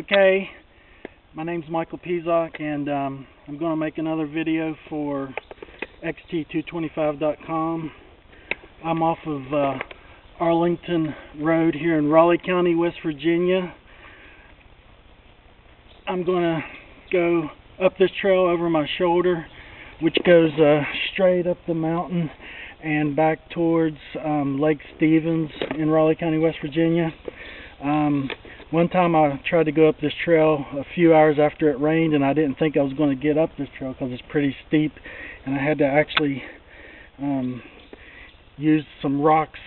Okay, my name's Michael Pizarro, and I'm going to make another video for xt225.com. I'm off of Arlington Road here in Raleigh County, West Virginia. I'm going to go up this trail over my shoulder, which goes straight up the mountain and back towards Lake Stevens in Raleigh County, West Virginia. One time I tried to go up this trail a few hours after it rained, and I didn't think I was going to get up this trail because it's pretty steep, and I had to actually use some rocks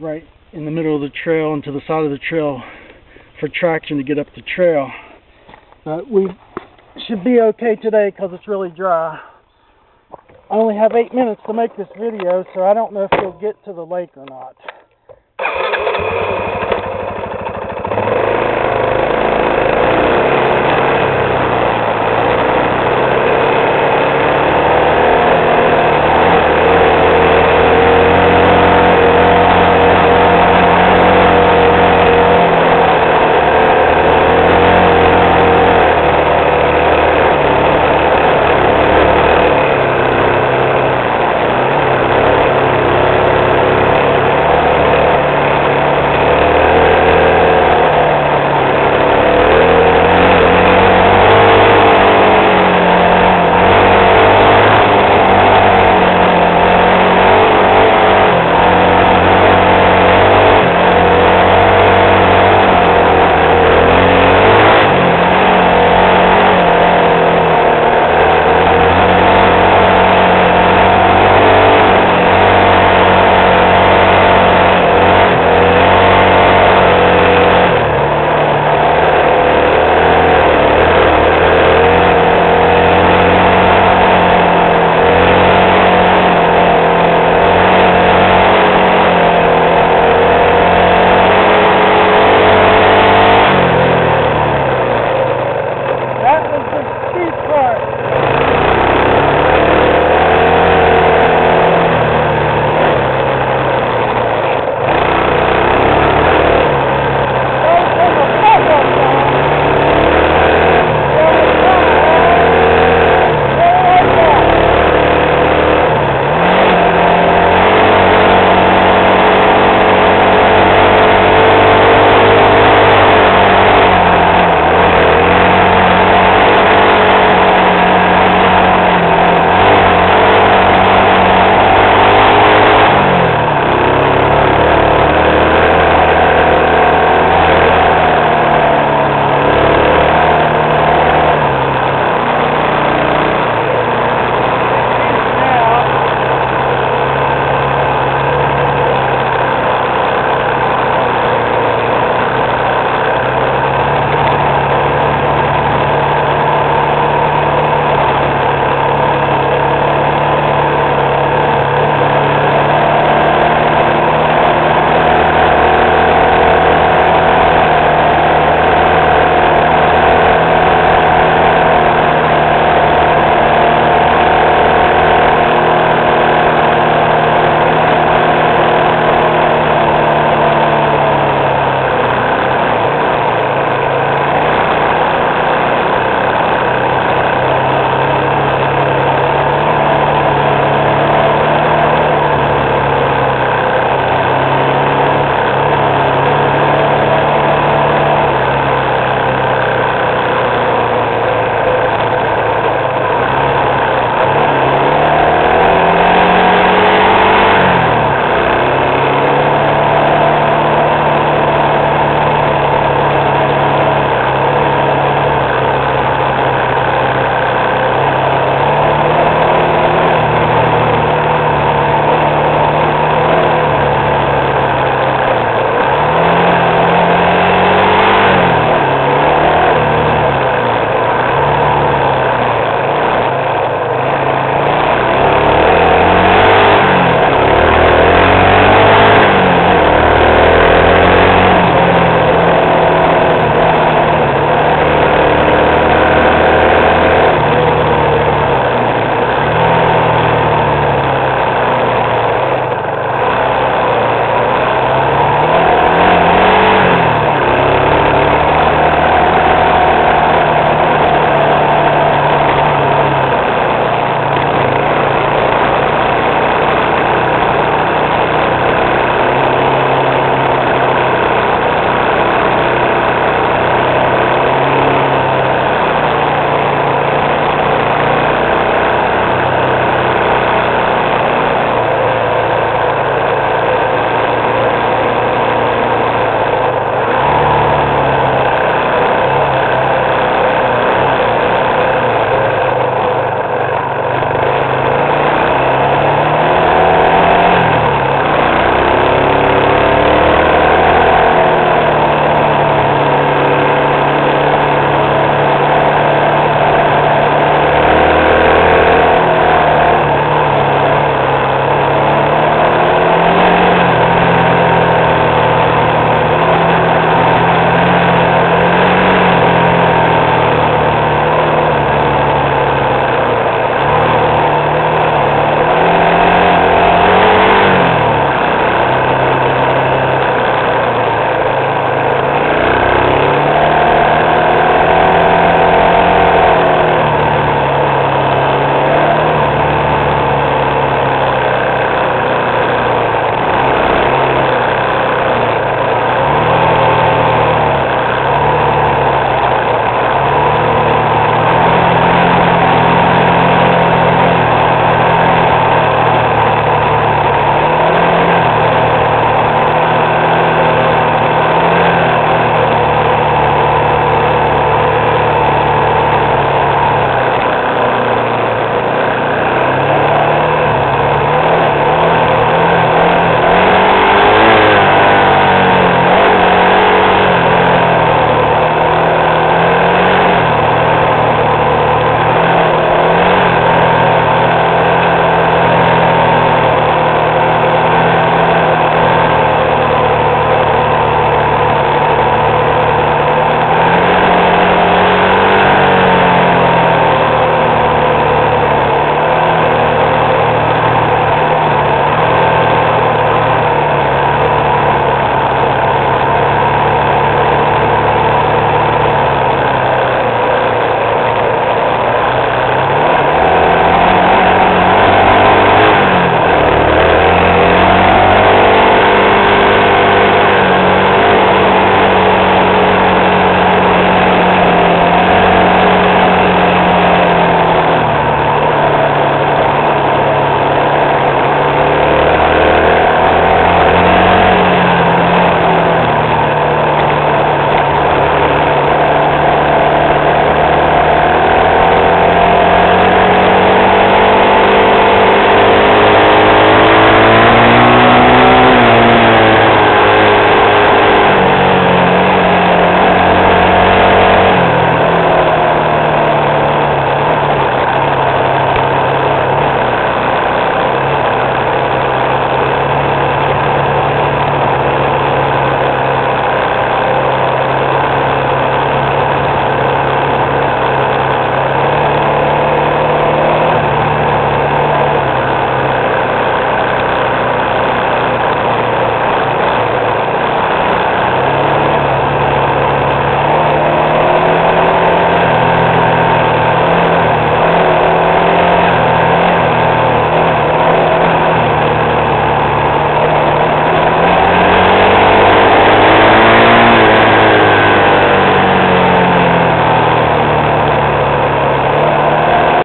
right in the middle of the trail and to the side of the trail for traction to get up the trail. But we should be okay today because it's really dry. I only have 8 minutes to make this video, so I don't know if we'll get to the lake or not.